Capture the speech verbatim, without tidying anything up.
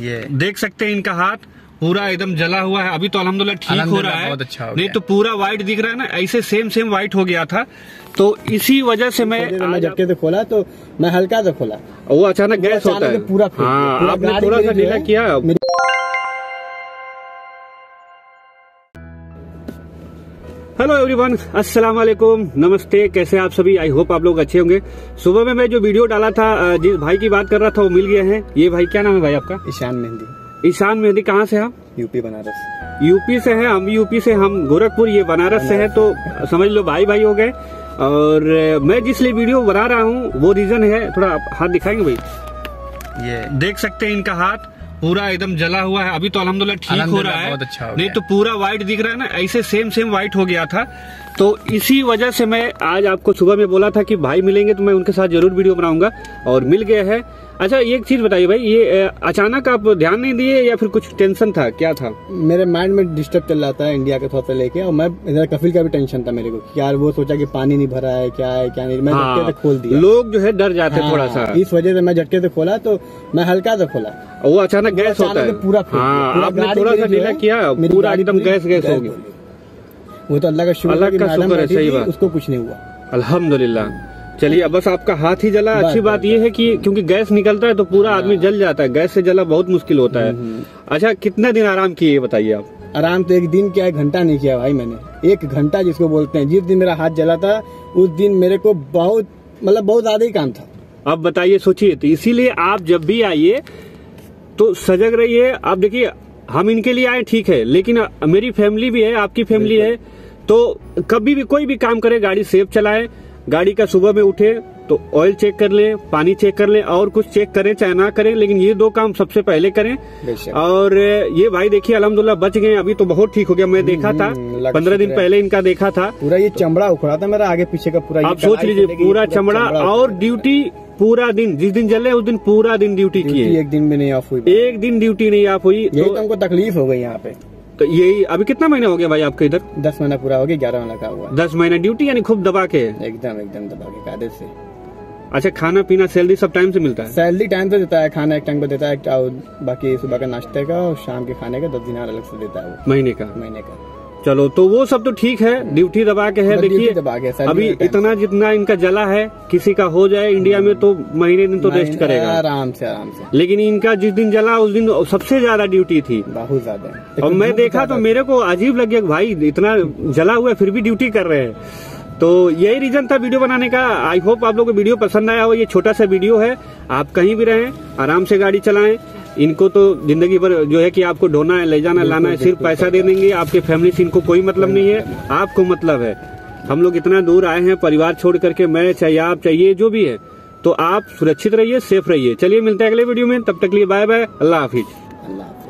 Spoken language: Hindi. ये देख सकते हैं इनका हाथ पूरा एकदम जला हुआ है। अभी तो अल्हम्दुलिल्लाह ठीक हो रहा है, बहुत अच्छा हो गया। नहीं तो पूरा व्हाइट दिख रहा है ना, ऐसे सेम सेम व्हाइट हो गया था। तो इसी वजह से मैं झटके से खोला तो मैं हल्का से खोला, वो अचानक गैस होता है पूरा। आपने थोड़ा सा ढीला किया। हेलो एवरीवन, अस्सलाम वालेकुम, नमस्ते, कैसे आप सभी? आई होप आप लोग अच्छे होंगे। सुबह में मैं जो वीडियो डाला था, जिस भाई की बात कर रहा था वो मिल गए हैं। ये भाई, क्या नाम है भाई आपका? ईशान मेहंदी। ईशान मेहंदी, कहाँ से आप? यूपी, बनारस। यूपी से हैं, हम यूपी से, हम गोरखपुर, ये बनारस से हैं। तो समझ लो भाई भाई हो गए। और मैं जिसलिए वीडियो बना रहा हूँ वो रीजन है, थोड़ा हाथ दिखाएंगे भाई। ये देख सकते हैं इनका हाथ पूरा एकदम जला हुआ है। अभी तो अल्हम्दुलिल्लाह ठीक हो रहा है, बहुत अच्छा हो गया। नहीं तो पूरा व्हाइट दिख रहा है ना, ऐसे सेम सेम व्हाइट हो गया था। तो इसी वजह से मैं आज आपको सुबह में बोला था कि भाई मिलेंगे तो मैं उनके साथ जरूर वीडियो बनाऊंगा, और मिल गया है। अच्छा एक चीज बताइए भाई, ये अचानक आप ध्यान नहीं दिए या फिर कुछ टेंशन था, क्या था? मेरे माइंड में डिस्टर्ब चल रहा था इंडिया के थोड़ा सा लेके, और मैं इधर कफिल का भी टेंशन था मेरे को कि यार वो सोचा कि पानी नहीं भरा है, क्या है क्या नहीं। मैं झटके से खोल दिया, लोग जो है डर जाते हैं थोड़ा सा, इस वजह से मैं झटके से खोला तो मैं हल्का से खोला, वो अचानक गैस होता है पूरा। आपने थोड़ा सा ढीला किया, पूरा एकदम गैस गैस हो गया। वो तो अल्लाह का शुक्र, अल्लाह का शुक्र है, सही बात, उसको कुछ नहीं हुआ अल्हम्दुलिल्लाह। चलिए, बस आपका हाथ ही जला। अच्छी बात, बात ये है कि क्योंकि गैस निकलता है तो पूरा आदमी जल जाता है, गैस से जला बहुत मुश्किल होता है। अच्छा, कितने दिन आराम किए बताइए आप? आराम तो एक दिन क्या, एक घंटा नहीं किया भाई मैंने, एक घंटा जिसको बोलते हैं। जिस दिन मेरा हाथ जला था उस दिन मेरे को बहुत, मतलब बहुत ज्यादा ही काम था। अब बताइए, सोचिए। तो इसीलिए आप जब भी आइए तो सजग रहिए। आप देखिए, हम इनके लिए आए ठीक है, लेकिन मेरी फैमिली भी है, आपकी फैमिली है, तो कभी भी कोई भी काम करे, गाड़ी सेफ चलाए, गाड़ी का सुबह में उठे तो ऑयल चेक कर ले, पानी चेक कर ले, और कुछ चेक करें चाहे ना करें, लेकिन ये दो काम सबसे पहले करें। और ये भाई देखिए अल्हम्दुलिल्लाह बच गए, अभी तो बहुत ठीक हो गया। मैं देखा था पंद्रह दिन पहले इनका देखा था, पूरा ये चमड़ा उखड़ा था मेरा आगे पीछे का पूरा, आप सोच लीजिए पूरा चमड़ा। और ड्यूटी पूरा दिन, जिस दिन जले उस दिन पूरा दिन ड्यूटी किए, एक दिन भी नहीं ऑफ हुई, एक दिन ड्यूटी नहीं ऑफ हुई। तो हमको तकलीफ हो गई यहाँ पे। तो यही अभी कितना महीना हो गया भाई आपके इधर? दस महीना पूरा हो गया, ग्यारह महीना का हुआ। दस महीना ड्यूटी, यानी खूब दबा के, एकदम एकदम दबा के कायदे से। अच्छा, खाना पीना सैलरी सब टाइम से मिलता है? सैलरी टाइम से देता है, खाना एक टाइम पर देता है, बाकी सुबह का नाश्ते का और शाम के खाने का दस दिनार अलग से देता है, महीने का महीने का। चलो, तो वो सब तो ठीक है, ड्यूटी दबा के है। देखिए अभी इतना जितना इनका जला है, किसी का हो जाए इंडिया में तो महीने दिन तो रेस्ट करेगा आराम से आराम से, लेकिन इनका जिस दिन जला उस दिन सबसे ज्यादा ड्यूटी थी, बहुत ज्यादा। और मैं देखा तो मेरे को अजीब लग गया, भाई इतना जला हुआ है फिर भी ड्यूटी कर रहे हैं। तो यही रीजन था वीडियो बनाने का। आई होप आप लोगों को वीडियो पसंद आया हो। ये छोटा सा वीडियो है, आप कहीं भी रहें आराम से गाड़ी चलाएं। इनको तो जिंदगी भर जो है कि आपको ढोना है, ले जाना, लाना है, सिर्फ पैसा दे देंगे। आपके फैमिली से इनको कोई मतलब नहीं है, आपको मतलब है। हम लोग इतना दूर आए हैं परिवार छोड़ करके, मैं चाहे आप चाहिए जो भी है, तो आप सुरक्षित रहिए, सेफ रहिए। चलिए मिलते हैं अगले वीडियो में, तब तक के लिए बाय बाय, अल्लाह हाफिज।